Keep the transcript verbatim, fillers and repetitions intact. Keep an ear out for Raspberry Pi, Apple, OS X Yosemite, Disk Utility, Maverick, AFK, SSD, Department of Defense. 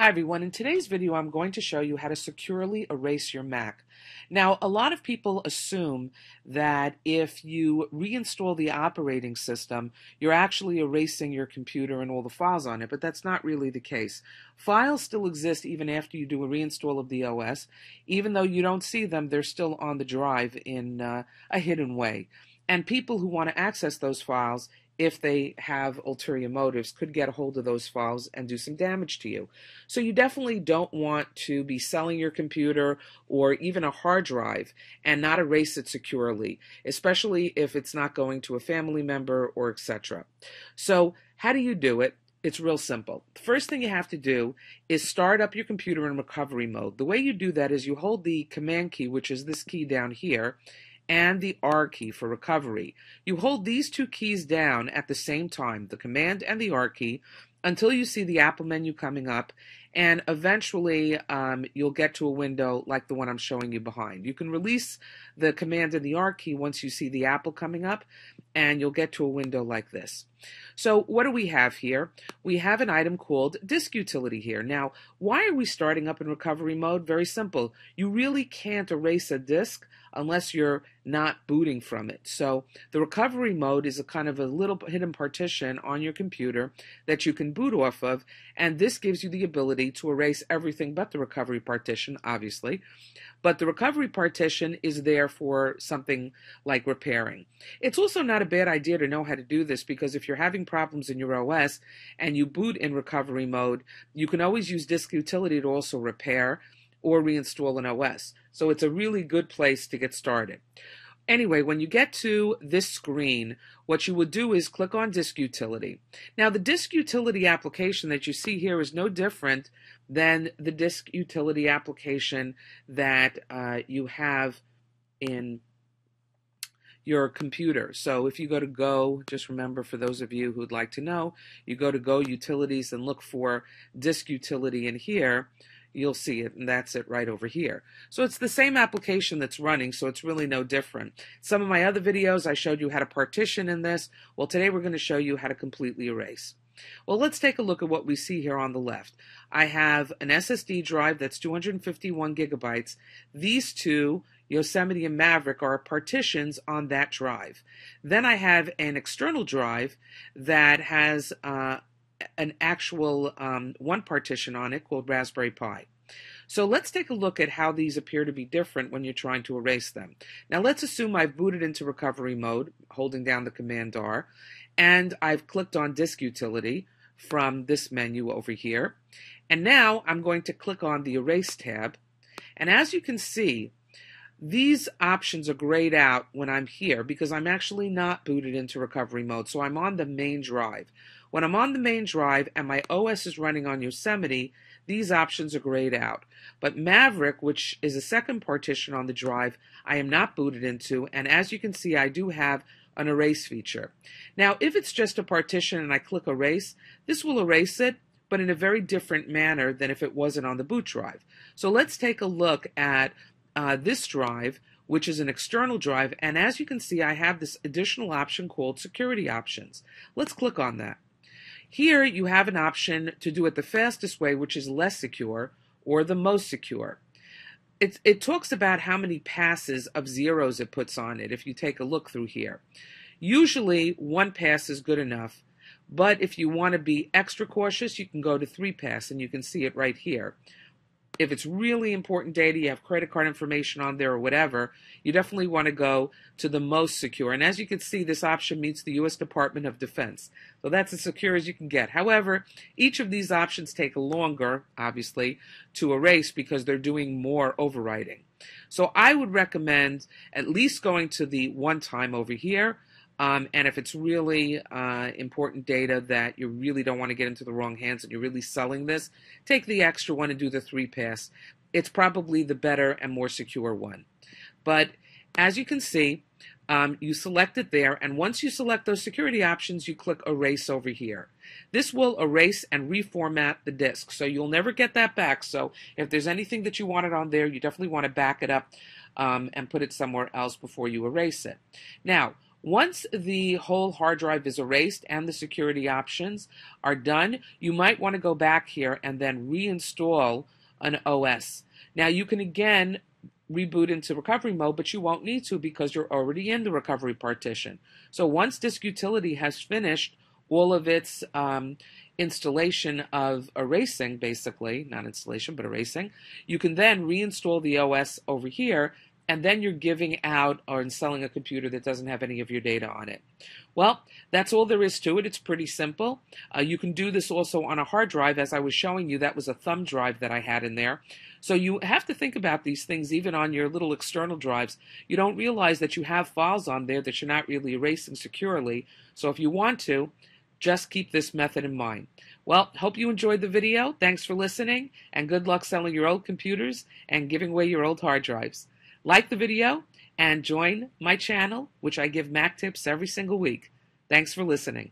Hi everyone, in today's video I'm going to show you how to securely erase your Mac. Now a lot of people assume that if you reinstall the operating system you're actually erasing your computer and all the files on it, but that's not really the case. Files still exist even after you do a reinstall of the O S. Even though you don't see them, they're still on the drive in uh, a hidden way. And people who want to access those files, if they have ulterior motives, could get a hold of those files and do some damage to you. So you definitely don't want to be selling your computer or even a hard drive and not erase it securely, especially if it's not going to a family member or et cetera. So how do you do it? It's real simple. The first thing you have to do is start up your computer in recovery mode. The way you do that is you hold the command key, which is this key down here, and the R key for recovery. You hold these two keys down at the same time, the command and the R key, until you see the Apple menu coming up, and eventually um, you'll get to a window like the one I'm showing you behind. You can release the command and the R key once you see the Apple coming up, and you'll get to a window like this. So what do we have here? We have an item called Disk Utility here. Now, why are we starting up in recovery mode? Very simple. You really can't erase a disk unless you're not booting from it. So the recovery mode is a kind of a little hidden partition on your computer that you can boot off of, and this gives you the ability to erase everything but the recovery partition, obviously. But the recovery partition is there for something like repairing. It's also not a bad idea to know how to do this, because if you're having problems in your O S and you boot in recovery mode, you can always use Disk Utility to also repair or reinstall an O S. So it's a really good place to get started. Anyway, when you get to this screen, what you would do is click on Disk Utility. Now, the Disk Utility application that you see here is no different than the Disk Utility application that uh, you have in your computer. So if you go to Go, just remember, for those of you who would like to know, you go to Go Utilities and look for Disk Utility in here, you'll see it, and that's it right over here. So it's the same application that's running, so it's really no different. Some of my other videos I showed you how to partition in this. Well, today we're going to show you how to completely erase. Well, let's take a look at what we see here on the left. I have an S S D drive that's two hundred fifty-one gigabytes. These two, Yosemite and Maverick, are partitions on that drive. Then I have an external drive that has uh, an actual um, one partition on it called Raspberry Pi. So let's take a look at how these appear to be different when you're trying to erase them. Now let's assume I've booted into recovery mode, holding down the Command R, and I've clicked on Disk Utility from this menu over here. And now I'm going to click on the Erase tab. And as you can see, these options are grayed out when I'm here because I'm actually not booted into recovery mode, so I'm on the main drive. When I'm on the main drive and my O S is running on Yosemite, these options are grayed out. But Maverick, which is a second partition on the drive, I am not booted into, and as you can see, I do have an erase feature. Now, if it's just a partition and I click erase, this will erase it, but in a very different manner than if it wasn't on the boot drive. So let's take a look at Uh, this drive, which is an external drive, and as you can see, I have this additional option called Security Options. Let's click on that. Here you have an option to do it the fastest way, which is less secure, or the most secure. It, it talks about how many passes of zeros it puts on it if you take a look through here. Usually one pass is good enough, but if you want to be extra cautious, you can go to three pass, and you can see it right here. If it's really important data, you have credit card information on there or whatever, you definitely want to go to the most secure. And as you can see, this option meets the U S Department of Defense. So that's as secure as you can get. However, each of these options take longer, obviously, to erase because they're doing more overwriting. So I would recommend at least going to the one time over here. Um, and if it's really uh, important data that you really don't want to get into the wrong hands and you're really selling this, take the extra one and do the three pass. It's probably the better and more secure one. But as you can see, um, you select it there, and once you select those security options, you click erase over here. This will erase and reformat the disk, so you'll never get that back. So if there's anything that you wanted on there, you definitely want to back it up um, and put it somewhere else before you erase it. Now, Once the whole hard drive is erased and the security options are done, you might want to go back here and then reinstall an O S. Now you can again reboot into recovery mode, but you won't need to because you're already in the recovery partition. So once Disk Utility has finished all of its um, installation of erasing, basically, not installation, but erasing, you can then reinstall the O S over here, and then you're giving out or selling a computer that doesn't have any of your data on it. Well, that's all there is to it. It's pretty simple. Uh, you can do this also on a hard drive. As I was showing you, that was a thumb drive that I had in there. So you have to think about these things even on your little external drives. You don't realize that you have files on there that you're not really erasing securely. So if you want to, just keep this method in mind. Well, hope you enjoyed the video. Thanks for listening, and good luck selling your old computers and giving away your old hard drives. Like the video and join my channel, which I give Mac tips every single week. Thanks for listening.